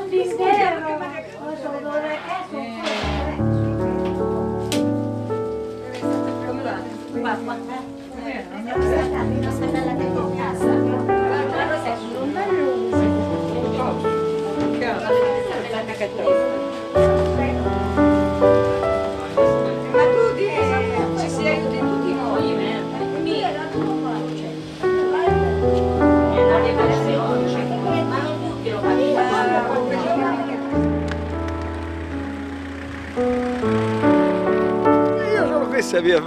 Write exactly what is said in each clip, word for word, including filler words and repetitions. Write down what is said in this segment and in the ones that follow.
non vi interrogo, ma sono dove via,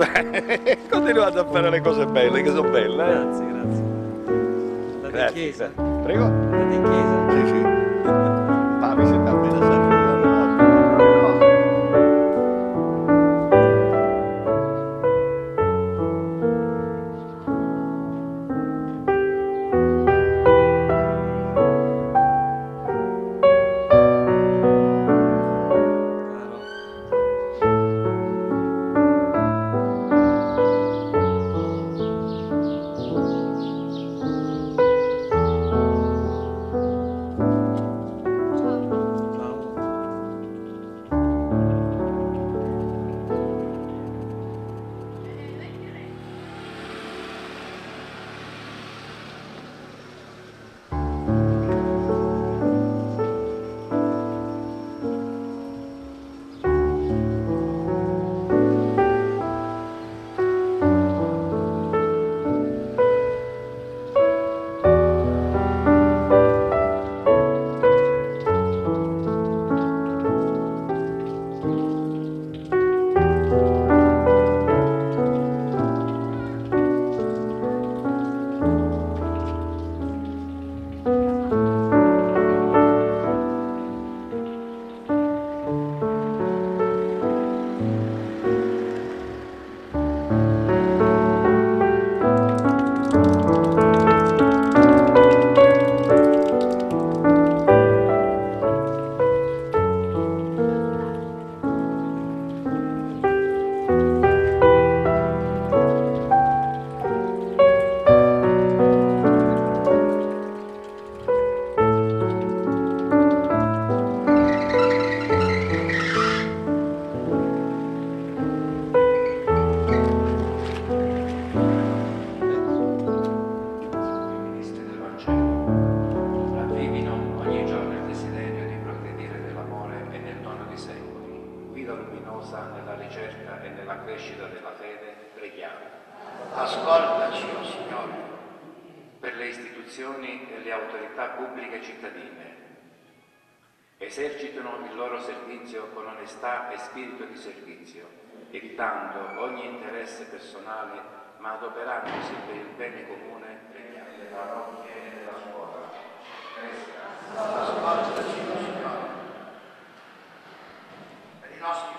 continuate a fare le cose belle che sono belle. Eh? Grazie, grazie. State in chiesa. Prego? State in chiesa. Sì, sì. Ma mi sembra appena esercitano il loro servizio con onestà e spirito di servizio, evitando ogni interesse personale, ma adoperandosi per il bene comune delle parrocchie e della scuola. Cresca, ascoltaci, Signore. Per i nostri